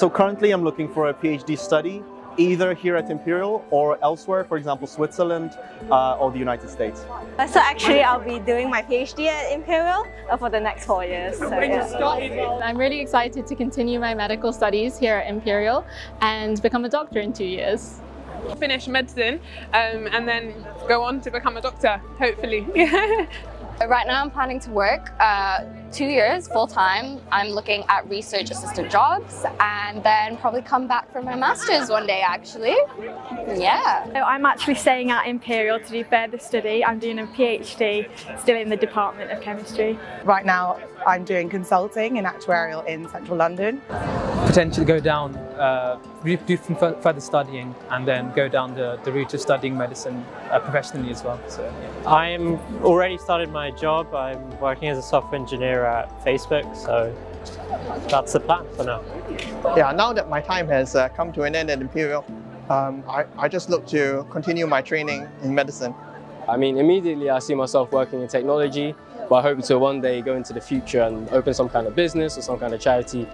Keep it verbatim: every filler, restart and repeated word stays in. So currently I'm looking for a PhD study, either here at Imperial or elsewhere, for example, Switzerland uh, or the United States. So actually I'll be doing my PhD at Imperial for the next four years. So, yeah. I'm really excited to continue my medical studies here at Imperial and become a doctor in two years. Finish medicine um, and then go on to become a doctor, hopefully. Right now I'm planning to work uh, two years full-time. I'm looking at research assistant jobs and then probably come back for my master's one day actually. Yeah. So I'm actually staying at Imperial to do further study. I'm doing a PhD still in the Department of Chemistry. Right now I'm doing consulting in actuarial in central London. Potentially go down, uh, do some further studying and then go down the, the route of studying medicine uh, professionally as well. So, yeah. I'm already started my job. I'm working as a software engineer at Facebook, so that's the plan for now. Yeah, now that my time has uh, come to an end at Imperial, um, I, I just look to continue my training in medicine. I mean, immediately I see myself working in technology, but I hope to one day go into the future and open some kind of business or some kind of charity.